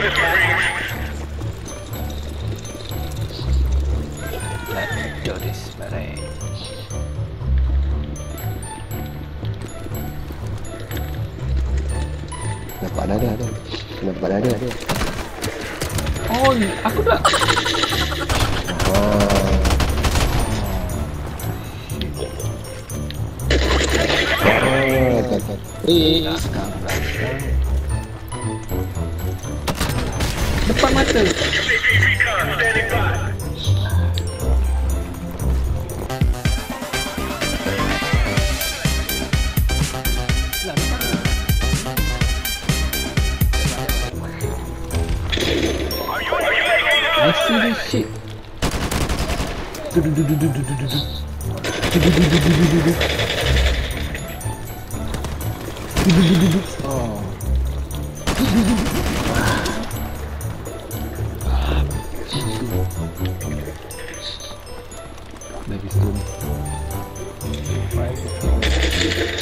Nak badan dia. Oh, aku tak. Depan mata. I see this shit.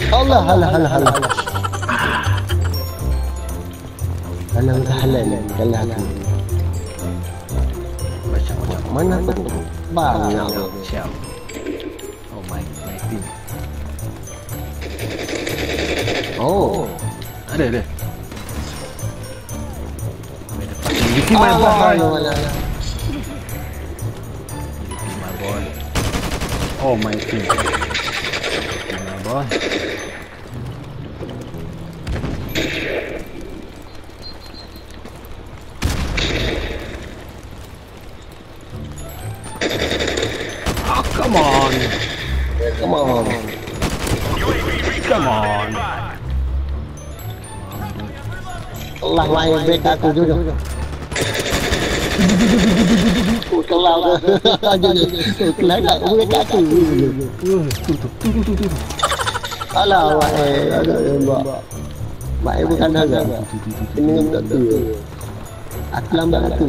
Allah. Mana tu? Banyak siap. Oh my team. Oh, ada. Dikit my boy. Oh my team. My boy. Come on. Lain break aku dulu. Kau kelau ke? Lain tak break aku. Tu. Alah, mak eh bukan harga. Ini tak tu. Aku lambat tu.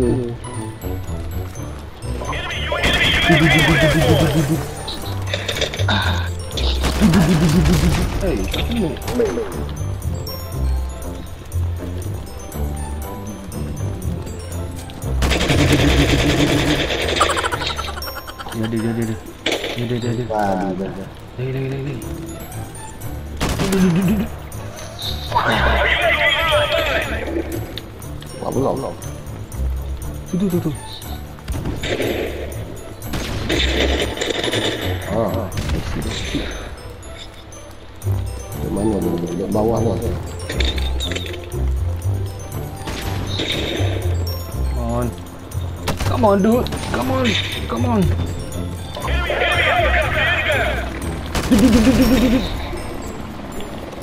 Hey, come on. Dia. Mana ni? Bawah ni. Come on dude. Come on.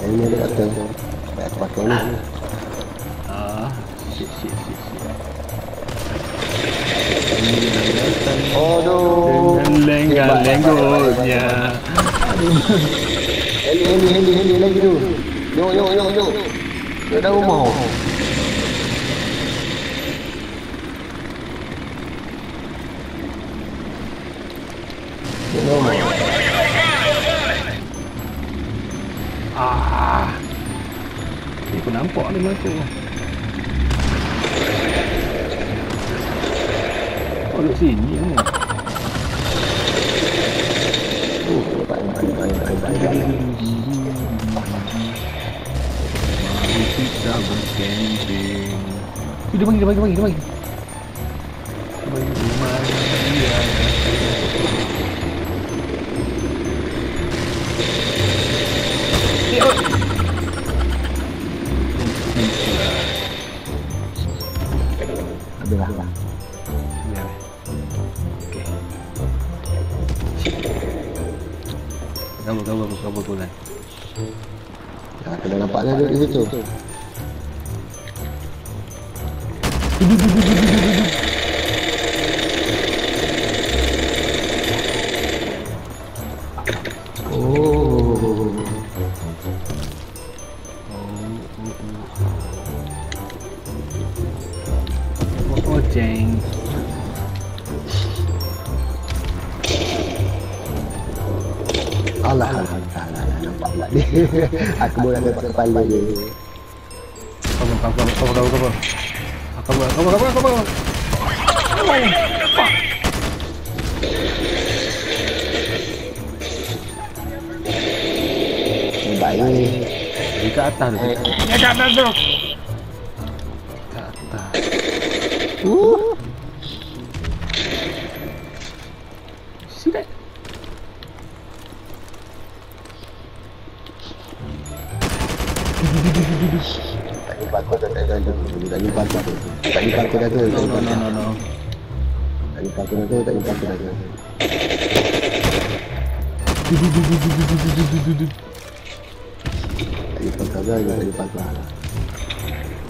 Ini ada kata. Aku pakai ni. Shit. Oh no. Lenggol-lenggolnya. Heli lagi tu. Yo. Dia dah rumah. Dia pun nampak ni masa. Oh, duduk sini ni. Dia bagi Kabur bulan. Aku dah nampak dah di situ. Oh jeng. Alah, nampak pula dia. Aku boleh nampak kepala dia. Kabur. Come on. Oh, fuck. You got that. Bro. Got that. Ooh. See that? No.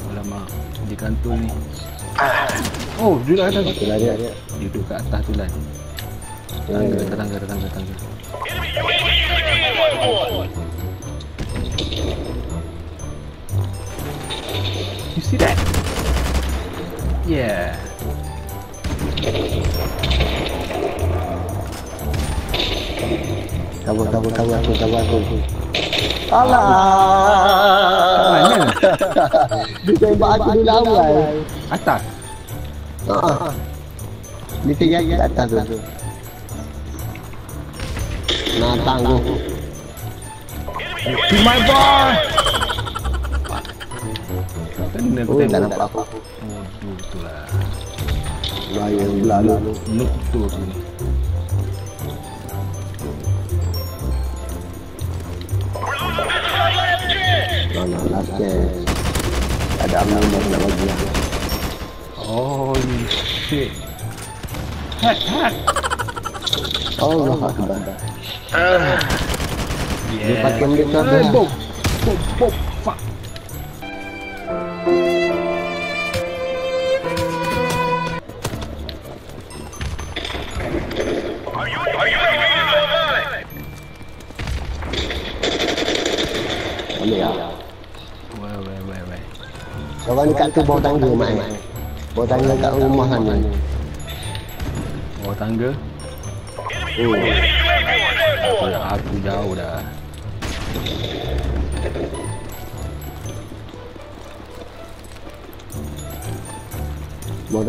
Alamak, dia kantung ni. Oh, dia dah atas. Dia duduk kat atas tu lah. Tangga. You see that? Yeah. Tahu. Alah. Mana? Dia tembak aku di lawan. Atas. Dia tinggal kat atas tu. Nantang tu. To my boy. Kena tak nampak aku. Oh, betul lah. Layan pula lu. Nuk tu aku ni. Ada amal nak bagi. Oh shit. Hat. Allah akbar. Dia pakai mereka bom. Fuck. Are you aliya. Kawan dekat tu bawah tangga mak. Bawah tangga kat rumah kan. Bawah tangga? Oh. Aku jauh dah. Bawah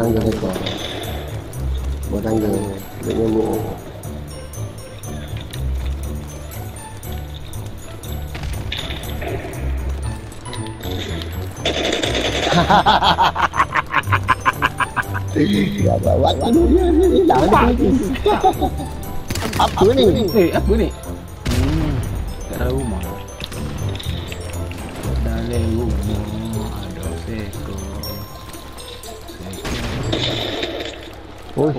tangga. Dia nyambung. Apa ni? Tak tahu rumah. Dalam rumah ada seko. Oh.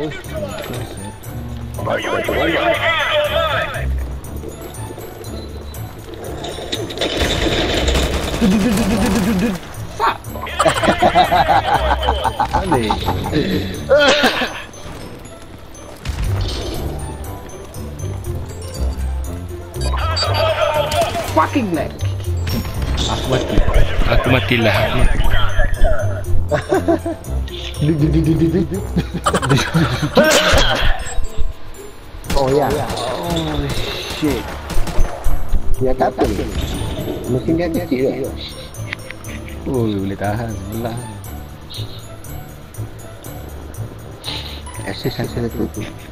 Vale. Fucking lag. Aku matilah. Oh ya. Oh shit. Dia kata mungkin dia kecil. Oh, boleh tahan sebelah. Asyik-asyik tu.